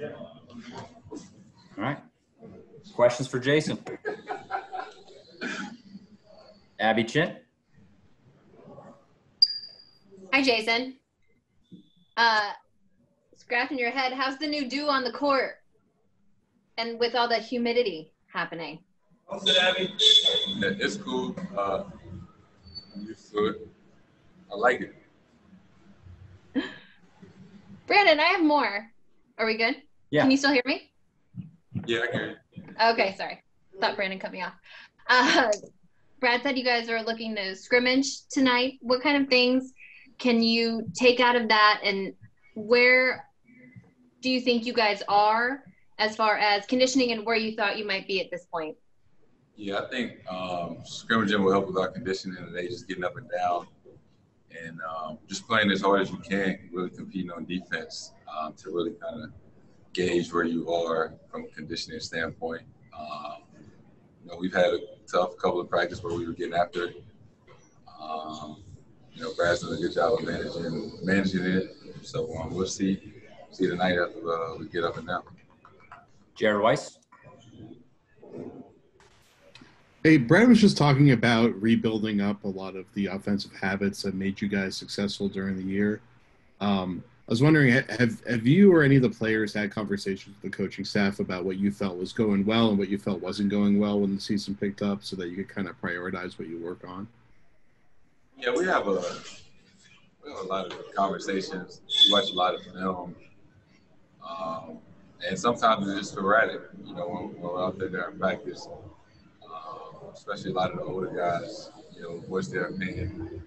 All right. Questions for Jayson? Abby Chin. Hi, Jayson. Scratching your head. How's the new dew on the court? And with all the humidity happening? How's it, Abby? Yeah, it's cool. I'm used to it. I like it. Brandon, I have more. Are we good? Yeah. Can you still hear me? Yeah, I can. Okay, sorry. Thought Brandon cut me off. Brad said you guys are looking to scrimmage tonight. What kind of things can you take out of that, and where do you think you guys are as far as conditioning and where you thought you might be at this point? Yeah, I think scrimmaging will help with our conditioning today, just getting up and down and just playing as hard as you can, really competing on defense to really kind of gauge where you are from a conditioning standpoint. You know, we've had a tough couple of practices where we were getting after it. You know, Brad's done a good job of managing it. So we'll see tonight after we get up and down. Jared Weiss. Hey, Brad was just talking about rebuilding up a lot of the offensive habits that made you guys successful during the year. I was wondering, have you or any of the players had conversations with the coaching staff about what you felt was going well and what you felt wasn't going well when the season picked up, so that you could kind of prioritize what you work on? Yeah, we have a lot of conversations. We watch a lot of film, and sometimes it's just sporadic. You know, when we're out there during practice, especially a lot of the older guys, you know, what's their opinion?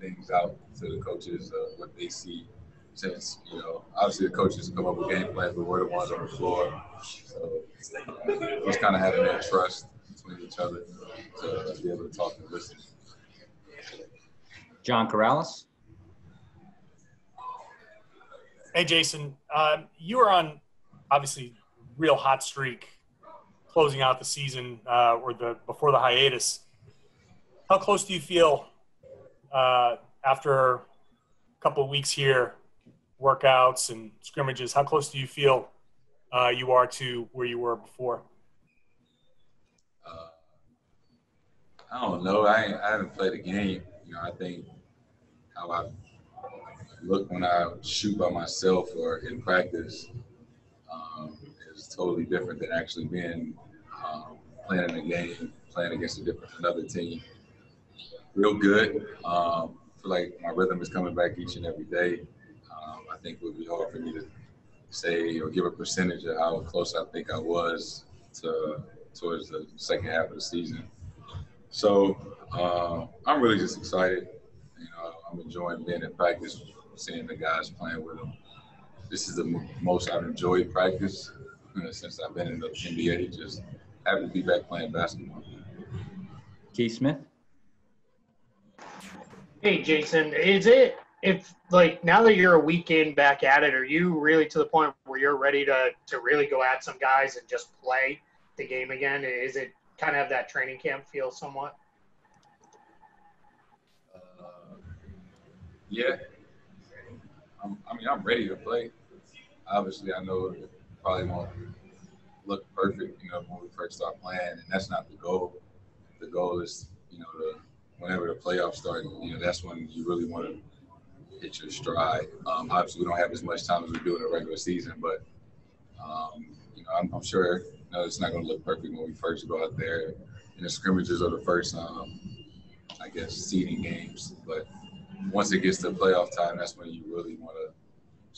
Things out to the coaches, what they see, since, you know, obviously the coaches come up with game plans, but we're the ones on the floor. So just kind of having that trust between each other to be able to talk and listen. John Corrales. Hey, Jayson, you were on, obviously, real hot streak closing out the season before the hiatus. How close do you feel after a couple of weeks here, workouts and scrimmages, how close do you feel you are to where you were before? I don't know. I haven't played a game. You know, I think how I look when I shoot by myself or in practice is totally different than actually being playing in a game, playing against another team. Real good. I feel like my rhythm is coming back each and every day. I think it would be hard for me to say or give a percentage of how close I think I was towards the second half of the season. So I'm really just excited. You know, I'm enjoying being in practice, seeing the guys playing with them. This is the most I've enjoyed practice since I've been in the NBA. Just happy to be back playing basketball. Keith Smith. Hey, Jayson, now that you're a weekend back at it, are you really to the point where you're ready to really go at some guys and just play the game again? Is it kind of that training camp feel somewhat? Yeah. I'm ready to play. Obviously, I know it probably won't look perfect, you know, when we first start playing, and that's not the goal. The goal is, you know, whenever the playoffs start, you know, that's when you really want to hit your stride. Obviously, we don't have as much time as we do in the regular season, but, you know, I'm sure, you know, it's not going to look perfect when we first go out there. And the scrimmages are the first, I guess, seeding games. But once it gets to playoff time, that's when you really want to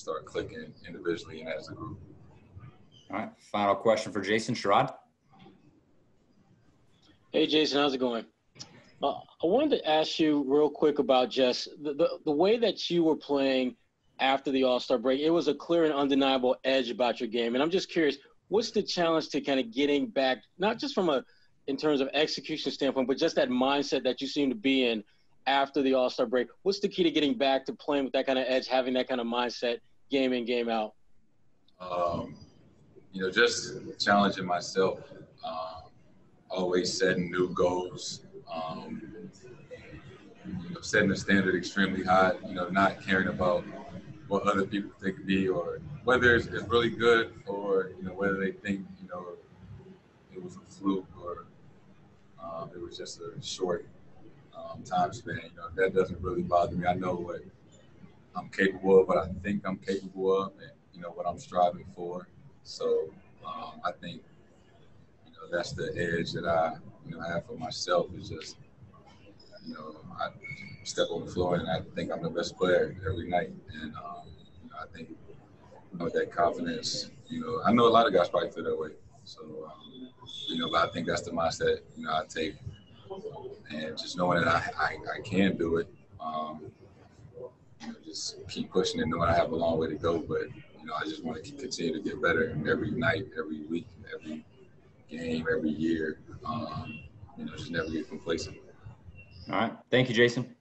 start clicking individually and as a group. All right, final question for Jayson. Sherrod. Hey, Jayson, how's it going? I wanted to ask you real quick about just the way that you were playing after the All-Star break. It was a clear and undeniable edge about your game. And I'm just curious, what's the challenge to kind of getting back, not just in terms of execution standpoint, but just that mindset that you seem to be in after the All-Star break? What's the key to getting back to playing with that kind of edge, having that kind of mindset game in, game out? You know, just challenging myself, always setting new goals. You know, setting the standard extremely high, you know, not caring about what other people think it be, or whether it's really good, or whether they think it was a fluke, or it was just a short time span. That doesn't really bother me. I know what I'm capable of, what I think I'm capable of, and what I'm striving for. So I think that's the edge that I have for myself, is just I step on the floor and I think I'm the best player every night. And I think with that confidence, I know a lot of guys probably feel that way. So but I think that's the mindset I take, and just knowing that I can do it. Just keep pushing and knowing I have a long way to go, but I just want to continue to get better every night, every week, every game, every year. Just never get complacent. All right. Thank you, Jason.